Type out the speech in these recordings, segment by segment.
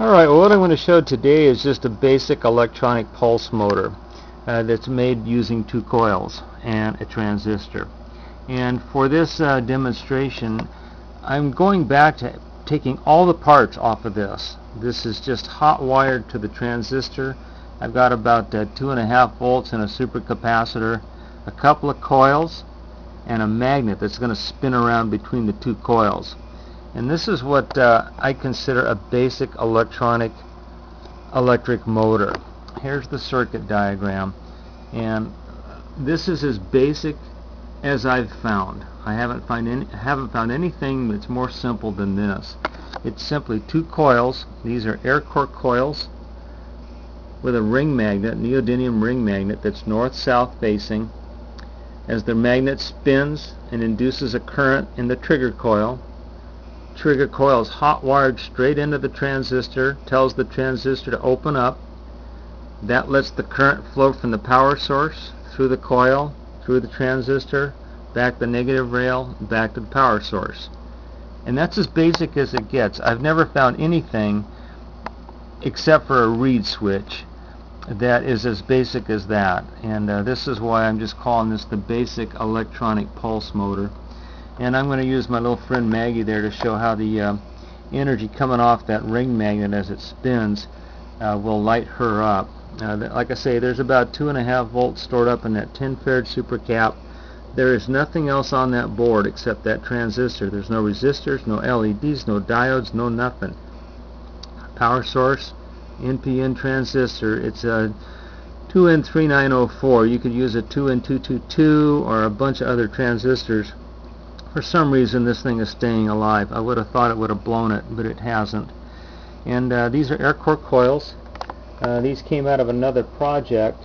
Alright, well, what I'm going to show today is just a basic electronic pulse motor that's made using two coils and a transistor. And for this demonstration, I'm going back to taking all the parts off of this. This is just hot wired to the transistor. I've got about 2.5 volts and a supercapacitor, a couple of coils, and a magnet that's going to spin around between the two coils. And this is what I consider a basic electric motor. Here's the circuit diagram, and this is as basic as I've found. I haven't found anything that's more simple than this. It's simply two coils. These are air core coils with a ring magnet, neodymium ring magnet, that's north-south facing. As the magnet spins and induces a current in the trigger coil is hot wired straight into the transistor, tells the transistor to open up. That lets the current flow from the power source through the coil, through the transistor, back the negative rail, back to the power source. And that's as basic as it gets. I've never found anything except for a reed switch that is as basic as that, and this is why I'm just calling this the basic electronic pulse motor. And I'm going to use my little friend Maggie there to show how the energy coming off that ring magnet as it spins will light her up. Like I say, there's about 2.5 volts stored up in that 10 farad supercap. There is nothing else on that board except that transistor. There's no resistors, no LEDs, no diodes, no nothing. Power source, NPN transistor. It's a 2N3904. You could use a 2N222 or a bunch of other transistors. For some reason this thing is staying alive. I would have thought it would have blown it, but it hasn't. And these are air core coils. These came out of another project,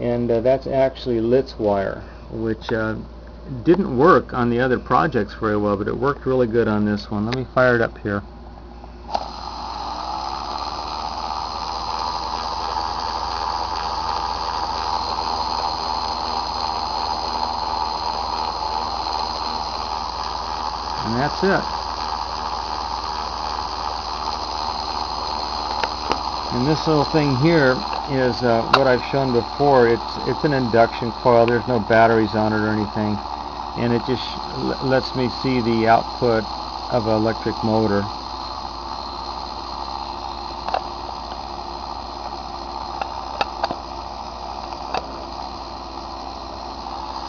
and that's actually Litz wire, which didn't work on the other projects very well, but it worked really good on this one. Let me fire it up here. And that's it. And this little thing here is what I've shown before. It's an induction coil. There's no batteries on it or anything, and it just lets me see the output of an electric motor.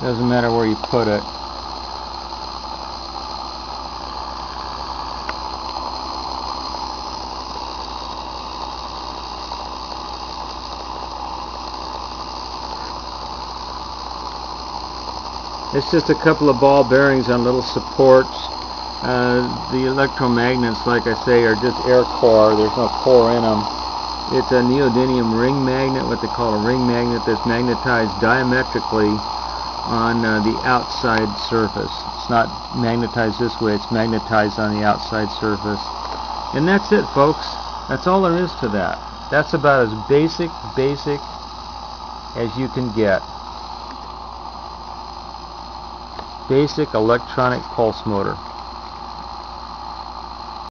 Doesn't matter where you put it. It's just a couple of ball bearings on little supports. The electromagnets, like I say, are just air core. There's no core in them. It's a neodymium ring magnet, what they call a ring magnet, that's magnetized diametrically on the outside surface. It's not magnetized this way, it's magnetized on the outside surface. And that's it, folks. That's all there is to that. That's about as basic as you can get. Basic electronic pulse motor.